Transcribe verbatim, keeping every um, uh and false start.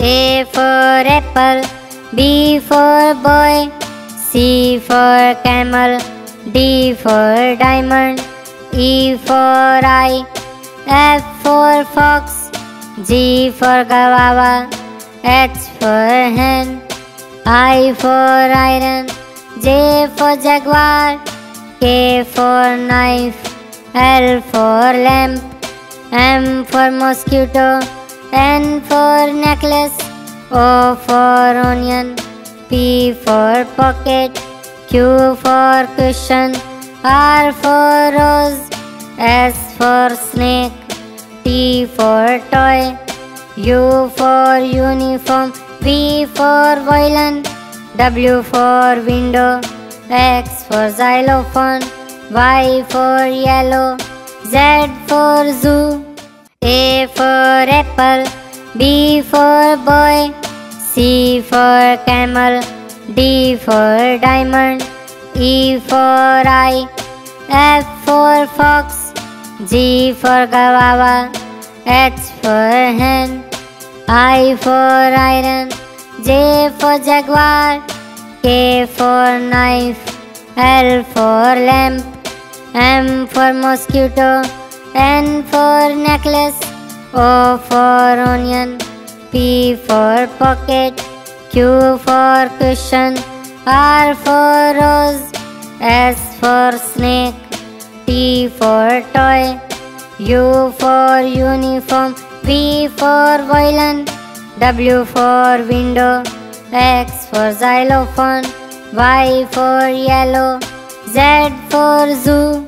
A for apple, B for boy, C for camel, D for diamond, E for eye, F for fox, G for guava, H for hen, I for iron, J for jaguar, K for knife, L for lamp, M for mosquito, N for necklace, O for onion, P for pocket, Q for cushion, R for rose, S for snake, T for toy, U for uniform, V for violin, W for window, X for xylophone, Y for yellow, Z for zoo. A for apple, B for boy, C for camel, D for diamond, E for eye, F for fox, G for guava, H for hen, I for iron, J for jaguar, K for knife, L for lamp, M for mosquito, N for necklace, O for onion, P for pocket, Q for cushion, R for rose, S for snake, T for toy, U for uniform, V for violin, W for window, X for xylophone, Y for yellow, Z for zoo.